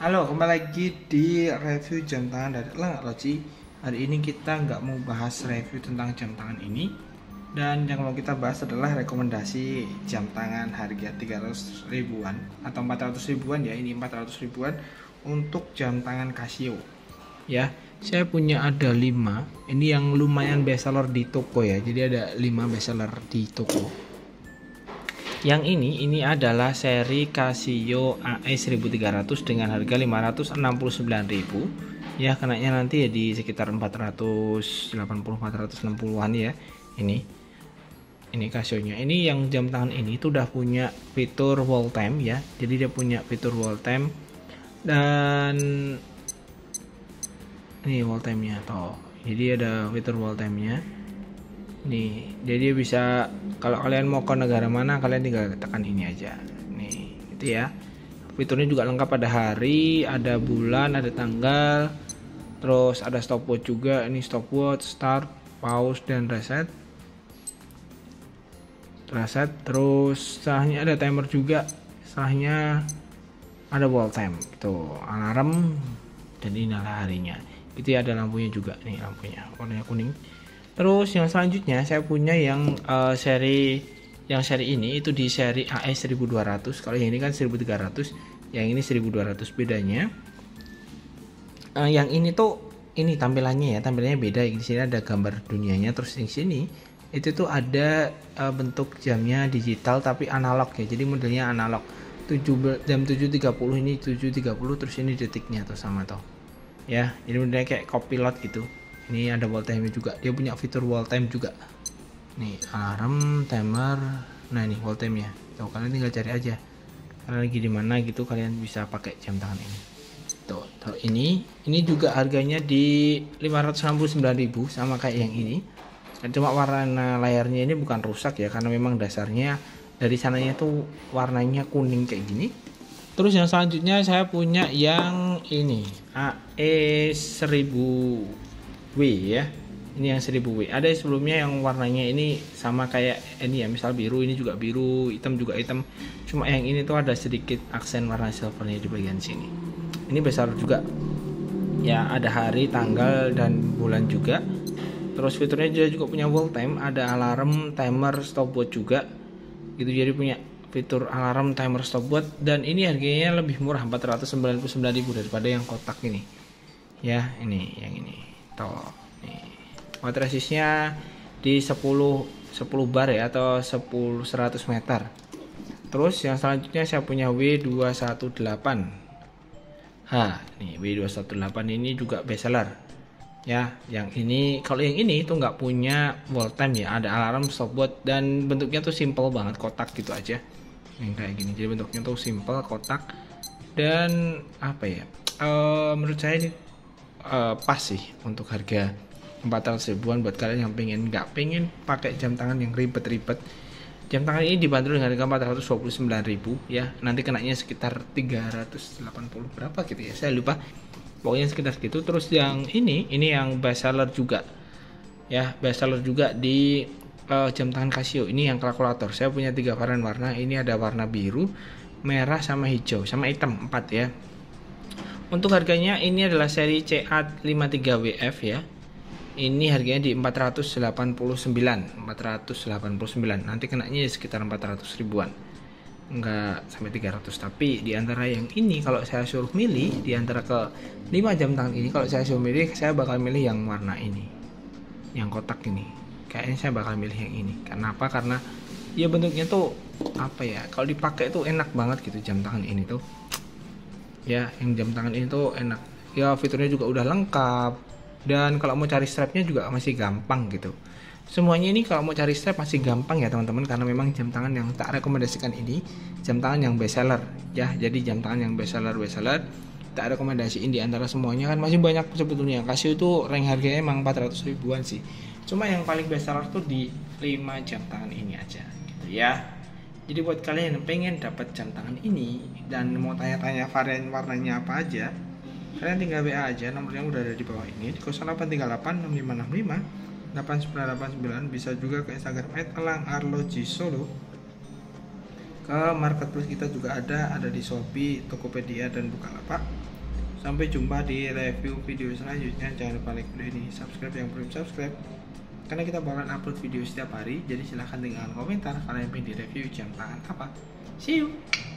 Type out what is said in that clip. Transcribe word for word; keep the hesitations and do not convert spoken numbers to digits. Halo, kembali lagi di review jam tangan dari Elang Arloji. Hari ini kita nggak mau bahas review tentang jam tangan ini, dan yang mau kita bahas adalah rekomendasi jam tangan harga tiga ratus ribuan atau empat ratus ribuan, ya ini empat ratus ribuan untuk jam tangan Casio. Ya, saya punya ada lima, ini yang lumayan bestseller di toko ya, jadi ada lima bestseller di toko. Yang ini, ini adalah seri Casio A E seribu tiga ratus dengan harga lima ratus enam puluh sembilan ribu. Ya, kenanya nanti ya di sekitar empat ratus delapan puluh sampai empat ratus enam puluhan ya. Ini. Ini Casio-nya. Ini yang jam tangan ini tuh udah punya fitur wall time ya. Jadi dia punya fitur wall time, dan ini wall time-nya toh. Jadi ada fitur wall time-nya. Nih, jadi bisa, kalau kalian mau ke negara mana kalian tinggal tekan ini aja. Nih, itu ya. Fiturnya juga lengkap, ada hari, ada bulan, ada tanggal. Terus ada stopwatch juga. Ini stopwatch, start, pause, dan reset. Reset, terus setelahnya ada timer juga. Setelahnya ada wall time. Tuh, alarm, dan inilah harinya. Itu ya, ada lampunya juga. Nih lampunya, warnanya kuning. Terus yang selanjutnya saya punya yang uh, seri yang seri ini itu di seri A S seribu dua ratus. Kalau yang ini kan seribu tiga ratus, yang ini seribu dua ratus bedanya. Uh, yang ini tuh ini tampilannya ya, tampilannya beda. Di sini ada gambar dunianya, terus di sini itu tuh ada uh, bentuk jamnya digital tapi analog ya. Jadi modelnya analog. jam tujuh tiga puluh ini tujuh tiga puluh, terus ini detiknya tuh sama tuh. Ya, jadi modelnya kayak copilot gitu. Ini ada wall time juga, dia punya fitur wall time juga. Nih alarm, timer, nah ini wall time ya. Tuh kalian tinggal cari aja. Kalian lagi di mana gitu kalian bisa pakai jam tangan ini. Tuh, tuh ini, ini juga harganya di lima ratus enam puluh sembilan ribu sama kayak yang ini. Dan cuma warna layarnya ini bukan rusak ya, karena memang dasarnya dari sananya tuh warnanya kuning kayak gini. Terus yang selanjutnya saya punya yang ini A E seribu W ya, ini yang seribu W. Ada sebelumnya yang warnanya ini sama kayak ini ya, misal biru, ini juga biru, hitam juga hitam. Cuma yang ini tuh ada sedikit aksen warna silvernya di bagian sini. Ini besar juga ya, ada hari, tanggal, dan bulan juga. Terus fiturnya dia juga punya wall time, ada alarm, timer, stopwatch juga gitu. Jadi punya fitur alarm, timer, stopwatch, dan ini harganya lebih murah, empat ratus sembilan puluh sembilan ribu daripada yang kotak ini ya. Ini yang ini toh, nih water resistnya di sepuluh bar ya, atau sepuluh seratus meter. Terus yang selanjutnya saya punya W dua satu delapan H. Nih W dua satu delapan ini juga bestseller ya. Yang ini, kalau yang ini itu nggak punya wall time ya, ada alarm, stopwatch, dan bentuknya tuh simple banget, kotak gitu aja. Yang kayak gini, jadi bentuknya tuh simple kotak, dan apa ya, e, menurut saya ini Uh, pas sih untuk harga empat ratus ribuan buat kalian yang pengen nggak pengen pakai jam tangan yang ribet-ribet. Jam tangan ini dibanderol dengan harga empat ratus dua puluh sembilan ribu ya. Nanti kenanya sekitar tiga ratus delapan puluh berapa gitu ya, saya lupa. Pokoknya sekitar segitu. Terus yang ini, ini yang bestseller juga ya, bestseller juga di uh, jam tangan Casio. Ini yang kalkulator. Saya punya tiga varian warna. Ini ada warna biru, merah, sama hijau, sama hitam, empat ya. Untuk harganya ini adalah seri C A lima tiga W F ya. Ini harganya di empat ratus delapan puluh sembilan, empat ratus delapan puluh sembilan. Nanti kenanya sekitar empat ratus ribuan. Enggak sampai tiga ratus, tapi di antara yang ini kalau saya suruh milih di antara ke lima jam tangan ini, kalau saya suruh milih saya bakal milih yang warna ini. Yang kotak ini. Kayaknya saya bakal milih yang ini. Kenapa? Karena ya bentuknya tuh apa ya? Kalau dipakai tuh enak banget gitu jam tangan ini tuh. Ya, yang jam tangan ini tuh enak ya, fiturnya juga udah lengkap, dan kalau mau cari strapnya juga masih gampang gitu. Semuanya ini kalau mau cari strap masih gampang ya teman-teman, karena memang jam tangan yang tak rekomendasikan ini jam tangan yang bestseller ya. Jadi jam tangan yang bestseller bestseller tak rekomendasiin di antara semuanya kan masih banyak sebetulnya. Casio itu rank harganya emang empat ratus ribuan sih, cuma yang paling bestseller tuh di lima jam tangan ini aja gitu ya. Jadi buat kalian yang pengen dapat jam tangan ini dan mau tanya-tanya varian warnanya apa aja, kalian tinggal W A aja, nomornya udah ada di bawah ini, di nol delapan tiga delapan enam lima enam lima delapan sembilan delapan sembilan. Bisa juga ke Instagram et elang arloji solo. Ke ke marketplace kita juga ada, ada di Shopee, Tokopedia, dan Bukalapak. Sampai jumpa di review video selanjutnya. Jangan lupa like video ini, subscribe yang belum subscribe, karena kita bakalan upload video setiap hari. Jadi silahkan tinggalkan komentar kalian pengen di review jam tangan apa. See you.